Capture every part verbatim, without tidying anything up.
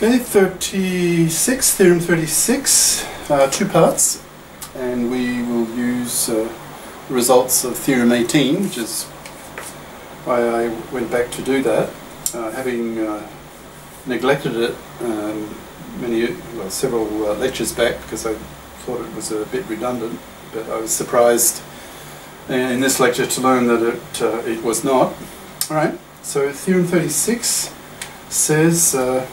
Okay, thirty-six, Theorem thirty-six, uh, two parts, and we will use uh, the results of Theorem eighteen, which is why I went back to do that, uh, having uh, neglected it um, many, well, several uh, lectures back because I thought it was a bit redundant, but I was surprised in this lecture to learn that it, uh, it was not. All right, so Theorem thirty-six says uh,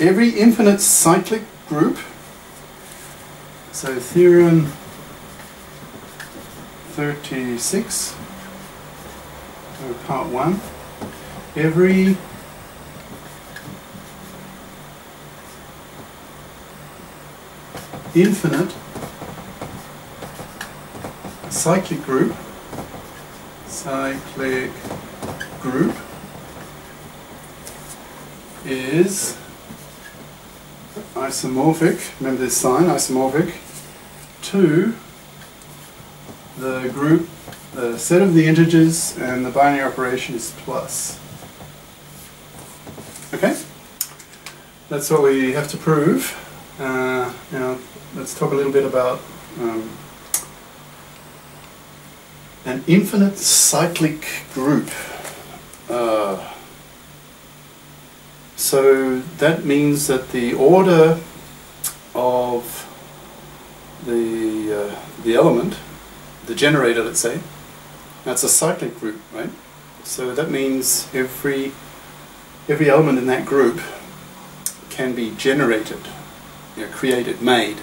every infinite cyclic group, so Theorem thirty-six, so part one, every infinite cyclic group, cyclic group is isomorphic, remember this sign, isomorphic, to the group, the set of the integers, and the binary operation is plus. Okay? That's what we have to prove. Uh, now, let's talk a little bit about um, an infinite cyclic group. Uh, So that means that the order of the, uh, the element, the generator, let's say, that's a cyclic group, right? So that means every, every element in that group can be generated, you know, created, made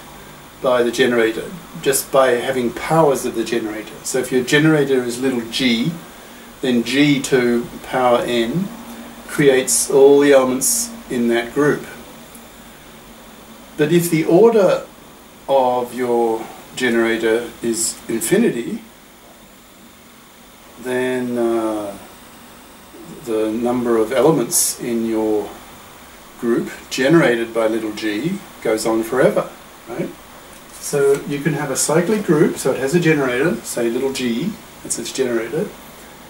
by the generator, just by having powers of the generator. So if your generator is little g, then g to power n creates all the elements in that group. But if the order of your generator is infinity, then uh, the number of elements in your group generated by little g goes on forever, right? So you can have a cyclic group, so it has a generator, say little g, that's its generator,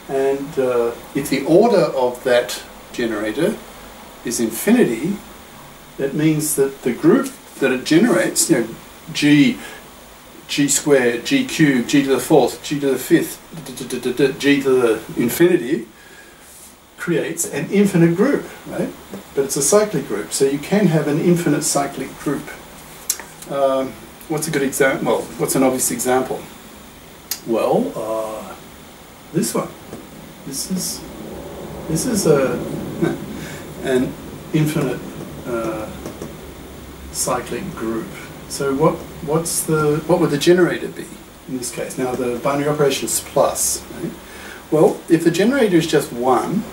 and uh, if the order of that generator is infinity, that means that the group that it generates, you know, g, g squared, g cubed, g to the fourth, g to the fifth, g to the infinity, creates an infinite group, right? But it's a cyclic group, so you can have an infinite cyclic group. Um, what's a good example? Well, what's an obvious example? Well, uh, this one. This is. This is a, an infinite uh, cyclic group. So what what's the what would the generator be in this case? Now the binary operation is plus, right? Well, if the generator is just one,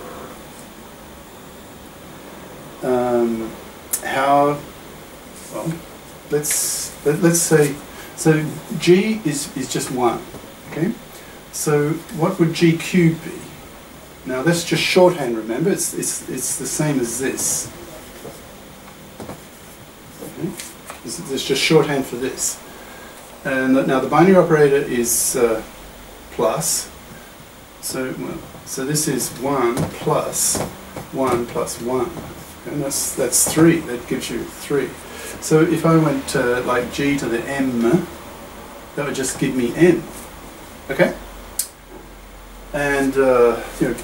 um, how? Well, let's let, let's say so g is is just one. Okay, so what would g cubed be? Now that's just shorthand, remember, it's, it's, it's the same as this. Okay. It's, it's just shorthand for this. And now the binary operator is uh, plus, so, well, so this is one plus one plus one, and that's, that's three, that gives you three. So if I went uh, like g to the m, that would just give me n, okay? And uh, you know,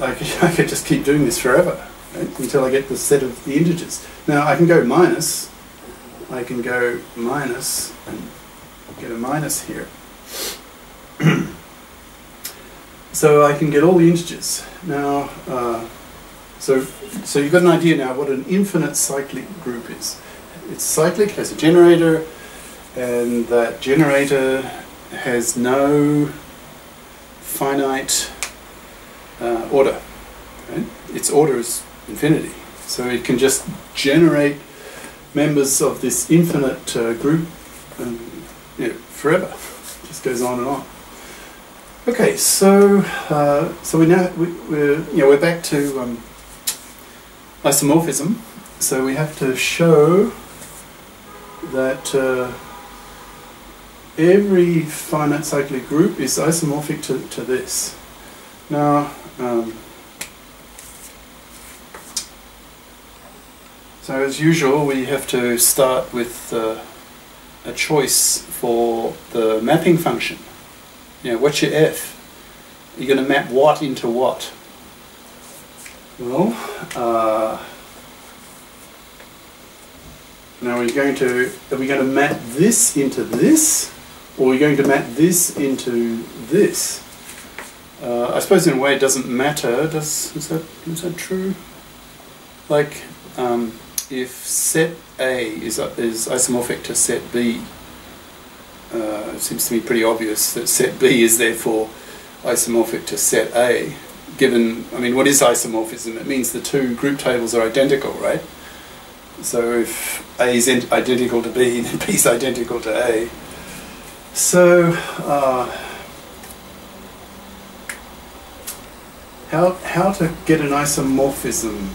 I could, I could just keep doing this forever, right, until I get the set of the integers. Now I can go minus, I can go minus and get a minus here. So I can get all the integers. Now, uh, so, so you've got an idea now what an infinite cyclic group is. It's cyclic, has a generator, and that generator has no finite uh, order, right? Its order is infinity, so it can just generate members of this infinite uh, group um, you know, forever. It just goes on and on. Okay, so uh, so we now we, we're you know we're back to um, isomorphism. So we have to show that. Uh, Every finite cyclic group is isomorphic to, to this. Now, um, so So as usual, we have to start with uh, a choice for the mapping function. You know, what's your F? You're going to map what into what? Well, uh, now we're going to, are we going to map this into this? Or are we going to map this into this? Uh, I suppose in a way it doesn't matter. Does, is that, is that true? Like, um, if set A is, is isomorphic to set B, uh, it seems to me pretty obvious that set B is therefore isomorphic to set A, given, I mean, what is isomorphism? It means the two group tables are identical, right? So if A is identical to B, then B is identical to A. So, uh, how, how to get an isomorphism?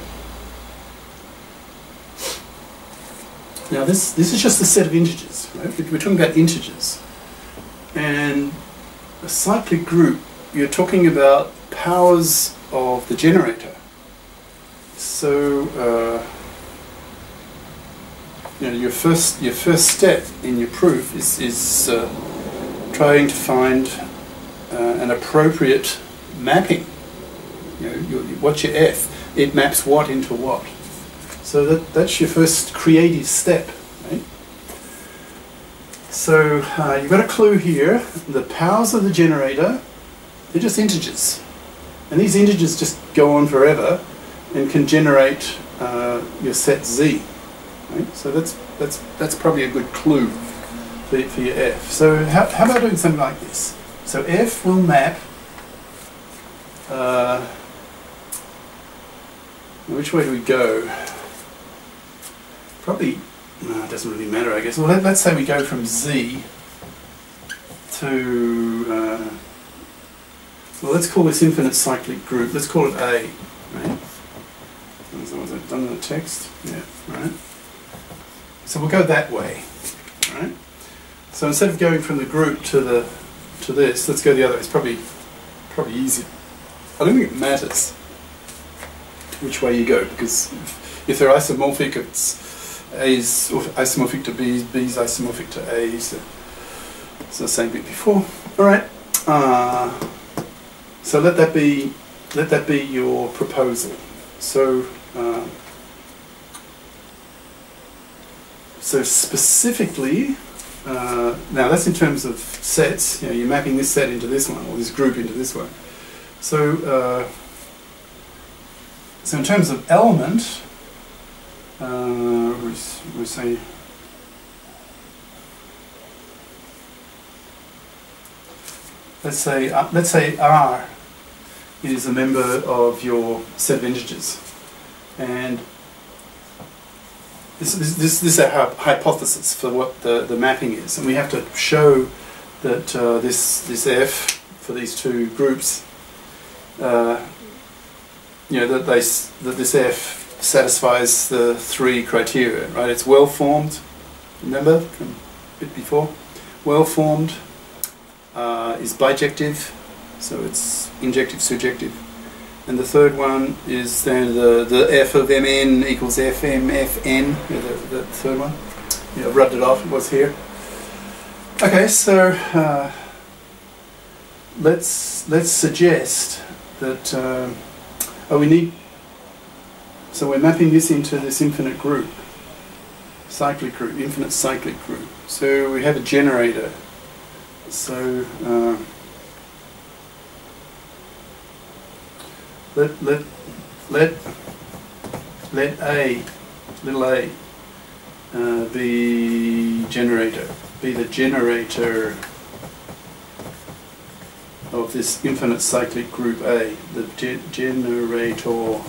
Now this, this is just a set of integers, right? We're talking about integers. And a cyclic group, you're talking about powers of the generator. So, uh, you know, your first, your first step in your proof is, is uh, trying to find uh, an appropriate mapping. You know, your, what's your F? It maps what into what. So that, that's your first creative step, right? So uh, you've got a clue here. The powers of the generator, they're just integers. And these integers just go on forever and can generate uh, your set Z. Right? So that's, that's, that's probably a good clue for, for your F. So how, how about doing something like this? So F will map... Uh, which way do we go? Probably, no, it doesn't really matter, I guess. Well, let, let's say we go from Z to, uh, well, let's call this infinite cyclic group. Let's call it A, right? As long as I've done the text, yeah, right? So we'll go that way, right? So instead of going from the group to the to this, let's go the other way. It's probably probably easier. I don't think it matters which way you go, because if, if they're isomorphic, it's A's isomorphic to B's, B's isomorphic to A's, so it's the same bit before. Alright, uh, so let that be let that be your proposal. So uh, so specifically, uh, now that's in terms of sets, you know, you're mapping this set into this one, or this group into this one. So uh, so in terms of element, Uh, we, we say let's say uh, let's say R is a member of your set of integers, and this this this, this is our hypothesis for what the the mapping is, and we have to show that uh, this this F for these two groups, uh, you know, that they that this F satisfies the three criteria, right? It's well-formed, remember from a bit before? Well-formed, uh, is bijective, so it's injective, surjective. And the third one is then the, the F of M N equals F M, F N, yeah, the, the third one. Yeah, I rubbed it off, it was here. Okay, so uh, let's, let's suggest that, um, oh, we need, so we're mapping this into this infinite group, cyclic group, infinite cyclic group. So we have a generator. So uh, let let let let A, little A, uh, be generator, be the generator of this infinite cyclic group A, the ge generator.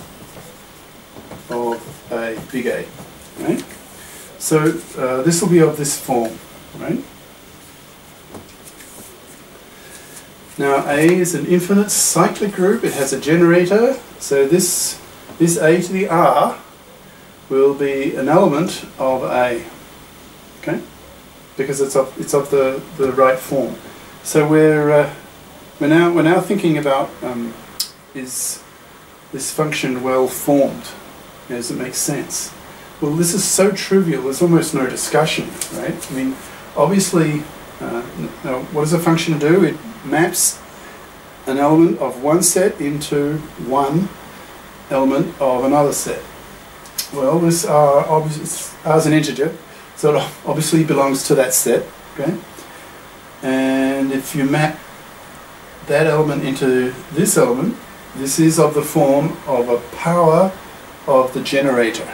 Of a big A, right? So uh, this will be of this form, right? Now A is an infinite cyclic group. It has a generator. So this this A to the R will be an element of A, okay? Because it's of it's of the the right form. So we're uh, we're now we're now thinking about um, is this function well formed? Does it make sense? well, this is so trivial, there's almost no discussion, right? I mean, obviously, uh, now what does a function do? It maps an element of one set into one element of another set. Well, this R, obviously, R is an integer, so it obviously belongs to that set, okay? And if you map that element into this element, this is of the form of a power of the generator.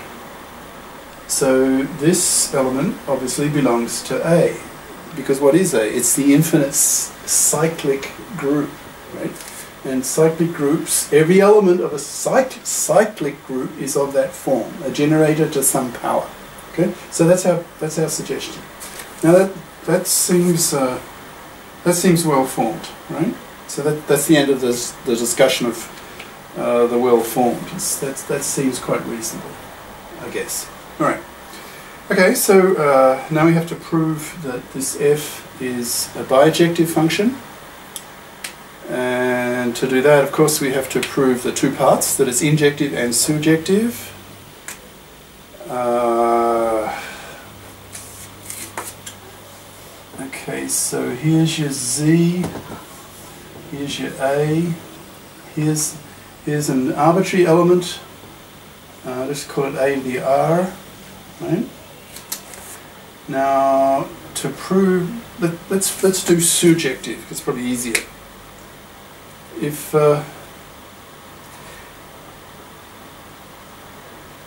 So this element obviously belongs to A, because what is A? It's the infinite cyclic group, right? And cyclic groups, every element of a cyclic, cyclic group is of that form, a generator to some power. Okay, so that's our that's our suggestion. Now that that seems uh, that seems well formed, right? So that that's the end of this, the discussion of uh, the well formed. That's that seems quite reasonable, I guess. All right. Okay, so uh, now we have to prove that this f is a bijective function. And to do that, of course, we have to prove the two parts, that it's injective and surjective. Uh, okay, so here's your z, here's your a, here's, here's an arbitrary element, uh, let's call it a to the r. Right? Now, to prove, let, let's let's do surjective, because it's probably easier. If uh,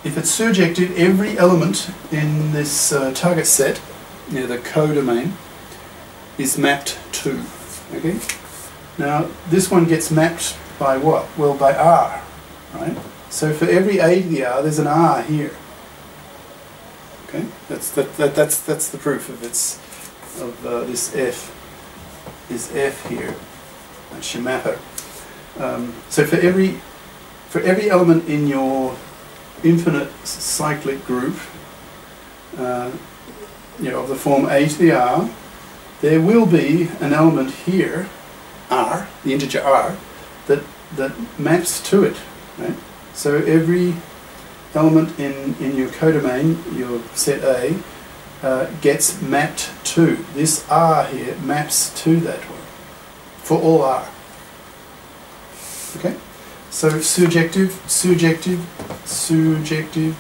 if it's surjective, every element in this uh, target set, near the codomain, is mapped to. Okay. Now, this one gets mapped by what? Well, by R, right? So for every a to the r, there's an r here. Okay, that's that, that that's that's the proof of its of uh, this f is f here. That's your mapper. Um, so for every for every element in your infinite cyclic group, uh, you know, of the form a to the r, there will be an element here, r, the integer r, that that maps to it. Right? So every element in, in your codomain, your set A, uh, gets mapped to. This R here maps to that one, for all R. Okay? So surjective, surjective, surjective,